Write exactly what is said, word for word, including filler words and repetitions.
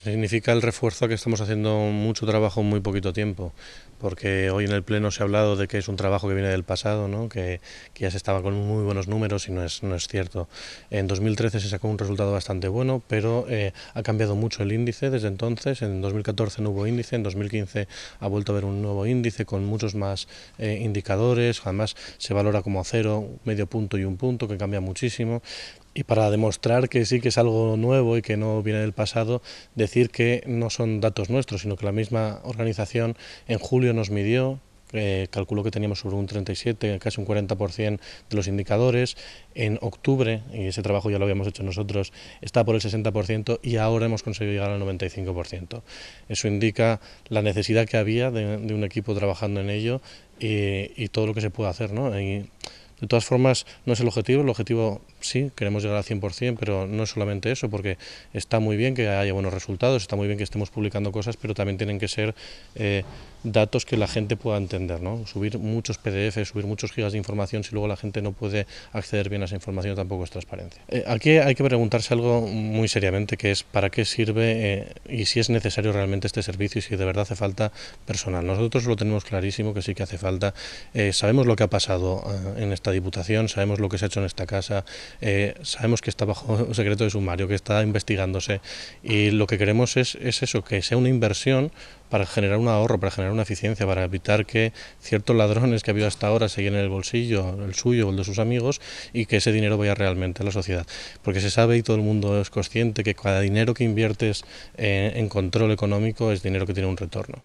Significa el refuerzo que estamos haciendo mucho trabajo en muy poquito tiempo, porque hoy en el Pleno se ha hablado de que es un trabajo que viene del pasado, ¿no? que, que ya se estaba con muy buenos números y no es, no es cierto. En dos mil trece se sacó un resultado bastante bueno, pero eh, ha cambiado mucho el índice desde entonces. En dos mil catorce no hubo índice, en dos mil quince ha vuelto a haber un nuevo índice con muchos más eh, indicadores, además se valora como a cero, medio punto y un punto, que cambia muchísimo. Y para demostrar que sí que es algo nuevo y que no viene del pasado, decir que no son datos nuestros, sino que la misma organización en julio nos midió, eh, calculó que teníamos sobre un treinta y siete, casi un cuarenta por ciento de los indicadores, en octubre, y ese trabajo ya lo habíamos hecho nosotros, está por el sesenta por ciento y ahora hemos conseguido llegar al noventa y cinco por ciento. Eso indica la necesidad que había de, de un equipo trabajando en ello y, y todo lo que se puede hacer, ¿no? Y, de todas formas, no es el objetivo, el objetivo sí, queremos llegar al cien por cien, pero no es solamente eso, porque está muy bien que haya buenos resultados, está muy bien que estemos publicando cosas, pero también tienen que ser eh, datos que la gente pueda entender, ¿no? Subir muchos P D Efes, subir muchos gigas de información, si luego la gente no puede acceder bien a esa información, tampoco es transparencia. Eh, aquí hay que preguntarse algo muy seriamente, que es para qué sirve eh, y si es necesario realmente este servicio y si de verdad hace falta personal. Nosotros lo tenemos clarísimo que sí que hace falta, eh, sabemos lo que ha pasado eh, en esta Diputación, sabemos lo que se ha hecho en esta casa, eh, sabemos que está bajo secreto de sumario, que está investigándose, y lo que queremos es, es eso, que sea una inversión para generar un ahorro, para generar una eficiencia, para evitar que ciertos ladrones que ha habido hasta ahora se llenen el bolsillo, el suyo o el de sus amigos, y que ese dinero vaya realmente a la sociedad. Porque se sabe y todo el mundo es consciente que cada dinero que inviertes eh, en control económico es dinero que tiene un retorno.